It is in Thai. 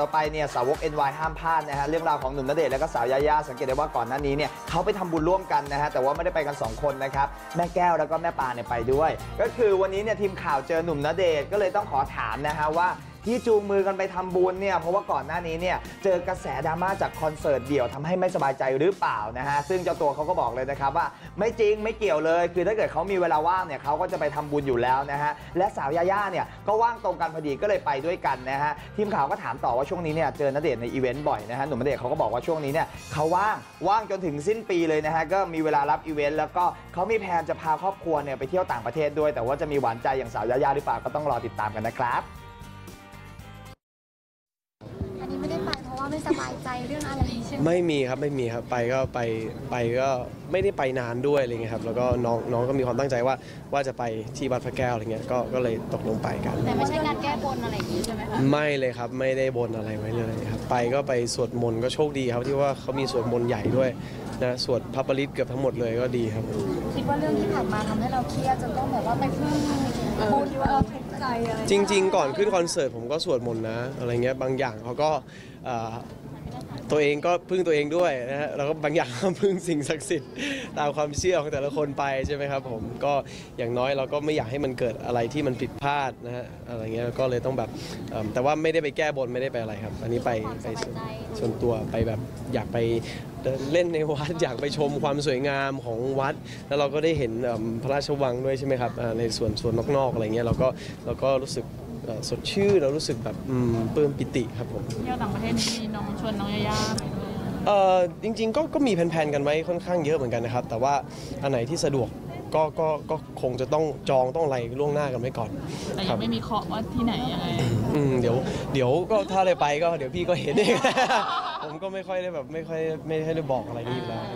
ต่อไปเนี่ยสาวก NY ห้ามพลาดนะฮะเรื่องราวของหนุ่มณเดชน์และก็สาวยายาสังเกตได้ว่าก่อนหน้านี้เนี่ยเขาไปทำบุญร่วมกันนะฮะแต่ว่าไม่ได้ไปกัน2คนนะครับแม่แก้วแล้วก็แม่ปาเนี่ยไปด้วยก็คือวันนี้เนี่ยทีมข่าวเจอหนุ่มณเดชน์ก็เลยต้องขอถามนะฮะว่าที่จูงมือกันไปทำบุญเนี่ยเพราะว่าก่อนหน้านี้เนี่ยเจอกระแสดราม่าจากคอนเสิร์ตเดี่ยวทำให้ไม่สบายใจหรือเปล่านะฮะซึ่งเจ้าตัวเขาก็บอกเลยนะครับว่าไม่จริงไม่เกี่ยวเลยคือถ้าเกิดเขามีเวลาว่างเนี่ยเขาก็จะไปทำบุญอยู่แล้วนะฮะและสาวยาย่าเนี่ยก็ว่างตรงกันพอดีก็เลยไปด้วยกันนะฮะทีมข่าวก็ถามต่อว่าช่วงนี้เนี่ยเจอณเดชน์ในอีเวนต์บ่อยนะฮะหนุ่มณเดชน์เขาก็บอกว่าช่วงนี้เนี่ยเขาว่างจนถึงสิ้นปีเลยนะฮะก็มีเวลารับอีเวนต์แล้วก็เขามีแผนจะพาครอบครัวเนี่ยไปเที่ยวต่างประเทศด้วยแต่ว่าจะมีหวานใจอย่างสาวยาย่าหรือเปล่าก็ต้องรอติดตามกันนะครับสบายใจเรื่องอะไรใช่ไหมไม่มีครับไม่มีครับไปก็ไม่ได้ไปนานด้วยอะไรเงี้ยครับแล้วก็น้องก็มีความตั้งใจว่าจะไปที่วัดพระแก้วอะไรเงี้ยก็เลยตกลงไปกันแต่ไม่ใช่การแก้บนอะไรอย่างนี้ใช่ไหมคะไม่เลยครับไม่ได้บนอะไรไว้เลยครับไปก็ไปสวดมนต์ก็โชคดีครับที่ว่าเขามีสวดมนต์ใหญ่ด้วยนะสวดพระปริตเกือบทั้งหมดเลยก็ดีครับคิดว่าเรื่องที่ผ่านมาทำให้เราเครียดจนต้องแบบว่าไปพึ่งบุญว่าเราถูกใจอะไรจริงๆก่อนขึ้นคอนเสิร์ตผมก็สวดมนต์นะอะไรเงี้ยบางอย่างเขาก็ตัวเองก็พึ่งตัวเองด้วยนะฮะแล้วก็บางอย่างก็พึ่งสิ่งศักดิ์สิทธิ์ตามความเชื่อของแต่ละคนไปใช่ไหมครับผมก็อย่างน้อยเราก็ไม่อยากให้มันเกิดอะไรที่มันผิดพลาดนะฮะอะไรเงี้ยก็เลยต้องแบบแต่ว่าไม่ได้ไปแก้บนไม่ได้ไปอะไรครับอันนี้ไปส่วนตัวไปแบบอยากไปเล่นในวัดอยากไปชมความสวยงามของวัดแล้วเราก็ได้เห็นพระราชวังด้วยใช่ไหมครับในส่วนนอกๆอะไรเงี้ยเราก็รู้สึกสดชื่นเรารู้สึกแบบปลื้มปิติครับผมเที่ยวต่างประเทศนี่น้องชวนน้องยายาจริงๆก็มีแผนกันไว้ค่อนข้างเยอะเหมือนกันนะครับแต่ว่าอันไหนที่สะดวกก็คงจะต้องจองต้องอะไรล่วงหน้ากันไว้ก่อนแต่ยังไม่มีเคาะว่าที่ไหนอะไรเดี๋ยวก็ถ้าได้ไปก็เดี๋ยวพี่ก็เห็นเองผมก็ไม่ค่อยได้แบบไม่ค่อยได้บอกอะไรนี่อยู่แล้ว